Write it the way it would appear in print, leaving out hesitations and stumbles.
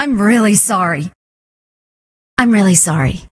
I'm really sorry.